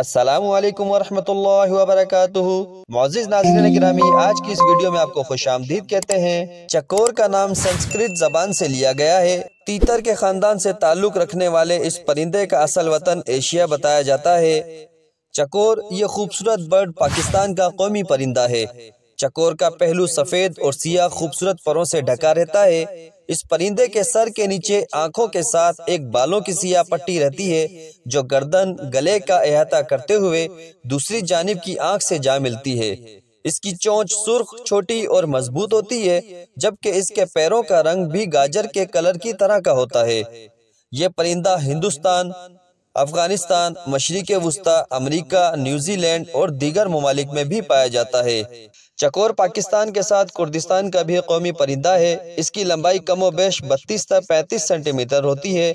अस्सलामुअलैकुम वरहमतुल्लाहि वबरकातुहू। मौजिज़ नाज़रीन गिरामी, आज की इस वीडियो में आपको खुशामदीद कहते हैं। चकोर का नाम संस्कृत जबान से लिया गया है। तीतर के खानदान से ताल्लुक़ रखने वाले इस परिंदे का असल वतन एशिया बताया जाता है। चकोर ये खूबसूरत बर्ड पाकिस्तान का कौमी परिंदा है। चकोर का पहलू सफ़ेद और सियाह खूबसूरत परों से ढका रहता है। इस परिंदे के सर के नीचे आंखों के साथ एक बालों की सियाह पट्टी रहती है जो गर्दन गले का अहाता करते हुए दूसरी जानिब की आंख से जा मिलती है। इसकी चोंच सुर्ख, छोटी और मजबूत होती है, जबकि इसके पैरों का रंग भी गाजर के कलर की तरह का होता है। यह परिंदा हिंदुस्तान, अफगानिस्तान, मशरिक वस्ता, अमरीका, न्यूजीलैंड और दीगर ममालिक में भी पाया जाता है। चकोर पाकिस्तान के साथ कुर्दिस्तान का भी कौमी परिंदा है। इसकी लंबाई कमो बेश 32 से 35 सेंटीमीटर होती है।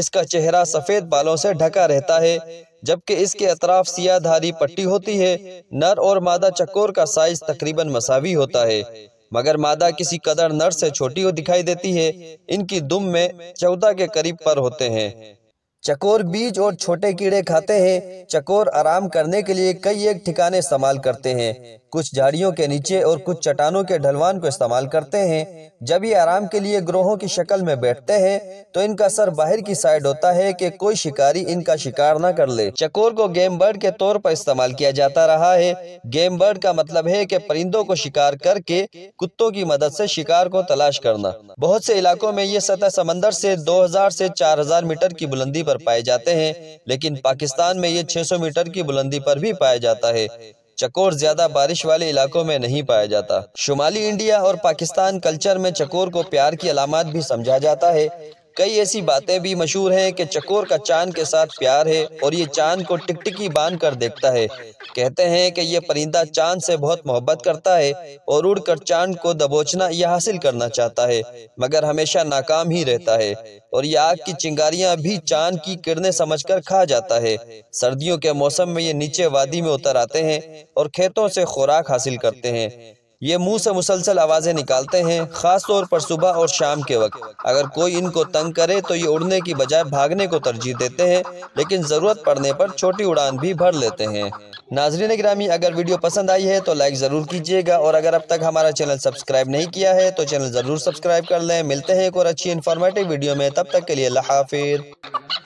इसका चेहरा सफ़ेद बालों से ढका रहता है, जबकि इसके अतराफ सियाधारी पट्टी होती है। नर और मादा चकोर का साइज तकरीबन मसावी होता है, मगर मादा किसी कदर नर से छोटी दिखाई देती है। इनकी दुम में 14 के करीब पर होते हैं। चकोर बीज और छोटे कीड़े खाते हैं। चकोर आराम करने के लिए कई एक ठिकाने इस्तेमाल करते हैं। कुछ झाड़ियों के नीचे और कुछ चट्टानों के ढलवान को इस्तेमाल करते हैं। जब ये आराम के लिए ग्रोहों की शक्ल में बैठते हैं तो इनका सर बाहर की साइड होता है कि कोई शिकारी इनका शिकार ना कर ले। चकोर को गेम बर्ड के तौर पर इस्तेमाल किया जाता रहा है। गेम बर्ड का मतलब है कि परिंदों को शिकार करके कुत्तों की मदद से शिकार को तलाश करना। बहुत से इलाकों में ये सतह समंदर से 2000 से 4000 मीटर की बुलंदी पर पाए जाते हैं, लेकिन पाकिस्तान में ये 600 मीटर की बुलंदी पर भी पाया जाता है। चकोर ज्यादा बारिश वाले इलाकों में नहीं पाया जाता। शुमाली इंडिया और पाकिस्तान कल्चर में चकोर को प्यार की अलामत भी समझा जाता है। कई ऐसी बातें भी मशहूर हैं कि चकोर का चांद के साथ प्यार है और ये चांद को टिकटिकी बांध कर देखता है। कहते हैं कि ये परिंदा चांद से बहुत मोहब्बत करता है और उड़कर चांद को दबोचना या हासिल करना चाहता है, मगर हमेशा नाकाम ही रहता है। और ये आग की चिंगारियां भी चांद की किरणें समझकर खा जाता है। सर्दियों के मौसम में ये नीचे वादी में उतर आते हैं और खेतों से खुराक हासिल करते हैं। ये मुंह से मुसलसल आवाज़ें निकालते हैं, ख़ास तौर पर सुबह और शाम के वक्त। अगर कोई इनको तंग करे तो ये उड़ने की बजाय भागने को तरजीह देते हैं, लेकिन ज़रूरत पड़ने पर छोटी उड़ान भी भर लेते हैं। नाज़रीन गिरामी, अगर वीडियो पसंद आई है तो लाइक ज़रूर कीजिएगा और अगर अब तक हमारा चैनल सब्सक्राइब नहीं किया है तो चैनल ज़रूर सब्सक्राइब कर लें। मिलते हैं एक और अच्छी इन्फॉर्मेटिव वीडियो में, तब तक के लिए अल्लाह हाफ़िज़।